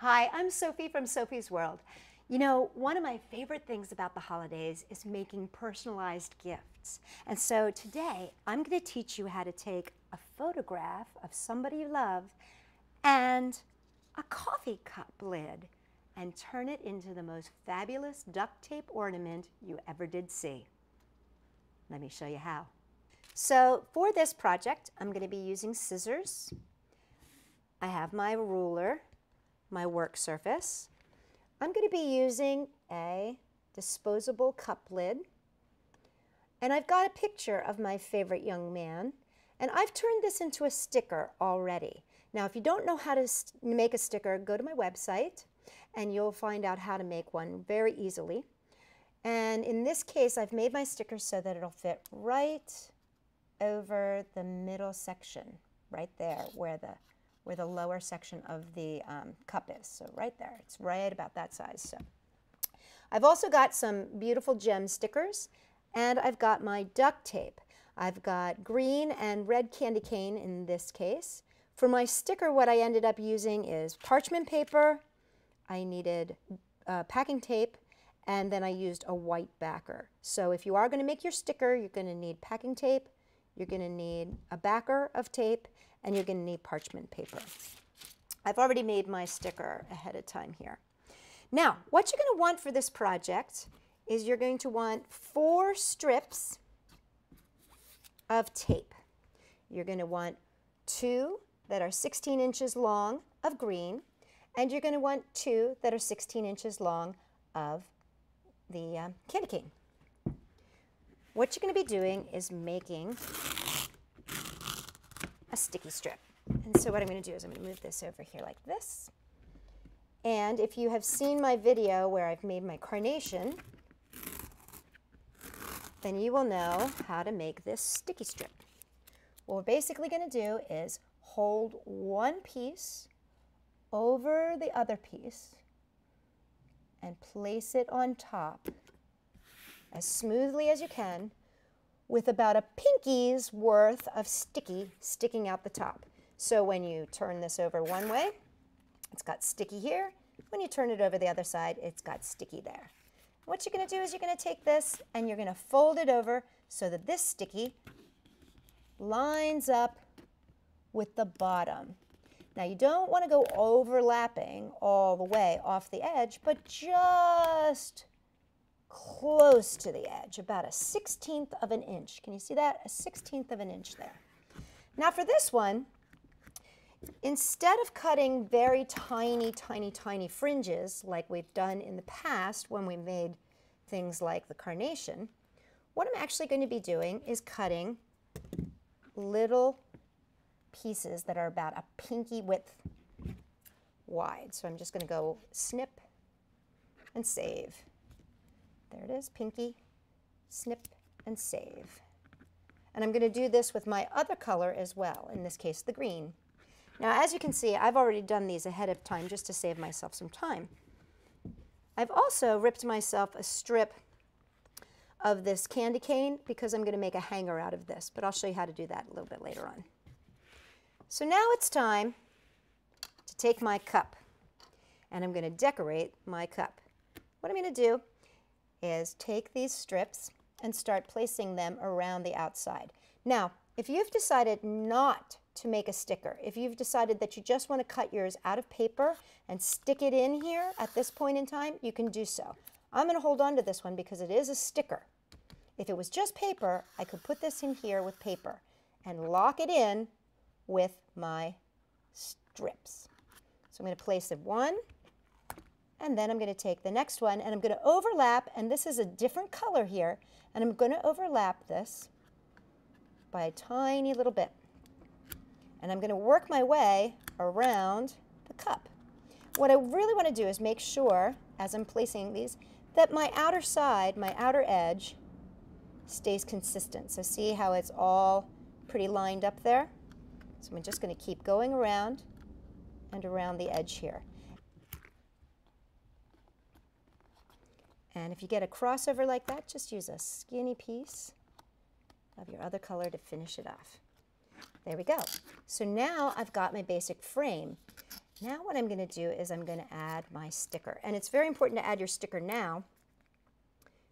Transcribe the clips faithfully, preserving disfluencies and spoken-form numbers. Hi, I'm Sophie from Sophie's World. You know, one of my favorite things about the holidays is making personalized gifts. And so today, I'm going to teach you how to take a photograph of somebody you love and a coffee cup lid and turn it into the most fabulous duct tape ornament you ever did see. Let me show you how. So for this project, I'm going to be using scissors. I have my ruler, my work surface. I'm going to be using a disposable cup lid, and I've got a picture of my favorite young man, and I've turned this into a sticker already. Now if you don't know how to make a sticker, go to my website and you'll find out how to make one very easily. And in this case, I've made my sticker so that it'll fit right over the middle section, right there where the where the lower section of the um, cup is. So right there, it's right about that size. So I've also got some beautiful gem stickers, and I've got my duct tape. I've got green and red candy cane in this case. For my sticker, what I ended up using is parchment paper. I needed uh, packing tape, and then I used a white backer. So if you are gonna make your sticker, you're gonna need packing tape, you're gonna need a backer of tape, and you're going to need parchment paper. I've already made my sticker ahead of time here. Now, what you're going to want for this project is you're going to want four strips of tape. You're going to want two that are sixteen inches long of green, and you're going to want two that are sixteen inches long of the um, candy cane. What you're going to be doing is making a sticky strip. And so what I'm going to do is I'm going to move this over here like this. And if you have seen my video where I've made my carnation, then you will know how to make this sticky strip. What we're basically going to do is hold one piece over the other piece and place it on top as smoothly as you can, with about a pinky's worth of sticky sticking out the top. So when you turn this over one way, it's got sticky here. When you turn it over the other side, it's got sticky there. What you're gonna do is you're gonna take this and you're gonna fold it over so that this sticky lines up with the bottom. Now you don't wanna go overlapping all the way off the edge, but just close to the edge, about a sixteenth of an inch. Can you see that? A sixteenth of an inch there. Now for this one, instead of cutting very tiny, tiny, tiny fringes like we've done in the past when we made things like the carnation, what I'm actually going to be doing is cutting little pieces that are about a pinky width wide. So I'm just going to go snip and save. There it is, pinky, snip, and save. And I'm going to do this with my other color as well, in this case the green. Now as you can see, I've already done these ahead of time just to save myself some time. I've also ripped myself a strip of this candy cane because I'm going to make a hanger out of this, but I'll show you how to do that a little bit later on. So now it's time to take my cup, and I'm going to decorate my cup. What I'm going to do is take these strips and start placing them around the outside. Now, if you've decided not to make a sticker, if you've decided that you just want to cut yours out of paper and stick it in here at this point in time, you can do so. I'm going to hold on to this one because it is a sticker. If it was just paper, I could put this in here with paper and lock it in with my strips. So I'm going to place it one, and then I'm going to take the next one, and I'm going to overlap, and this is a different color here, and I'm going to overlap this by a tiny little bit. And I'm going to work my way around the cup. What I really want to do is make sure, as I'm placing these, that my outer side, my outer edge, stays consistent. So see how it's all pretty lined up there? So I'm just going to keep going around and around the edge here. And if you get a crossover like that, just use a skinny piece of your other color to finish it off. There we go. So now I've got my basic frame. Now what I'm going to do is I'm going to add my sticker. And it's very important to add your sticker now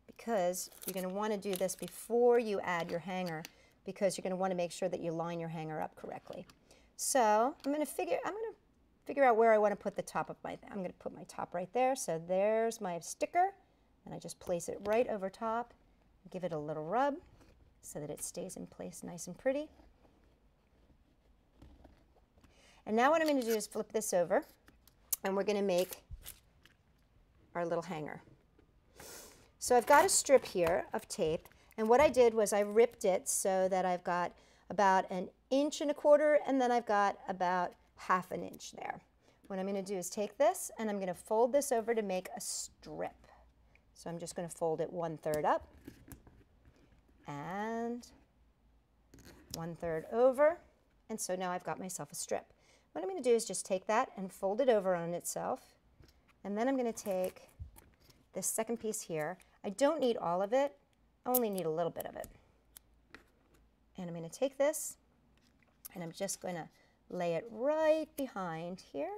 because you're going to want to do this before you add your hanger, because you're going to want to make sure that you line your hanger up correctly. So I'm going to figure, I'm going to figure out where I want to put the top of my, I'm going to put my top right there. So there's my sticker, and I just place it right over top, give it a little rub so that it stays in place nice and pretty. And now what I'm going to do is flip this over, and we're going to make our little hanger. So I've got a strip here of tape, and what I did was I ripped it so that I've got about an inch and a quarter, and then I've got about half an inch there. What I'm going to do is take this, and I'm going to fold this over to make a strip. So I'm just going to fold it one third up, and one third over, and so now I've got myself a strip. What I'm going to do is just take that and fold it over on itself, and then I'm going to take this second piece here. I don't need all of it, I only need a little bit of it. And I'm going to take this, and I'm just going to lay it right behind here,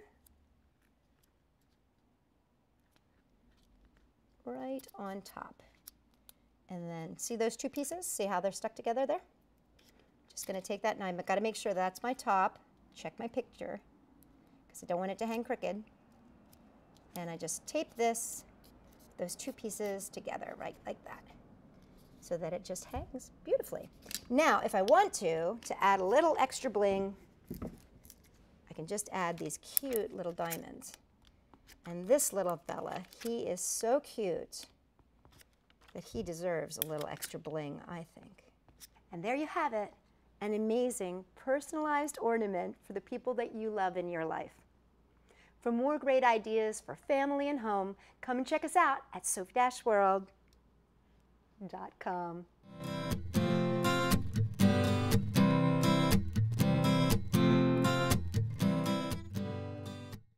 right on top. And then see those two pieces? See how they're stuck together there? Just going to take that, and I've got to make sure that's my top. Check my picture, because I don't want it to hang crooked. And I just tape this, those two pieces together, right like that, so that it just hangs beautifully. Now, if I want to, to add a little extra bling, I can just add these cute little diamonds. And this little fella, he is so cute that he deserves a little extra bling, I think. And there you have it. An amazing personalized ornament for the people that you love in your life. For more great ideas for family and home, come and check us out at sophie world dot com.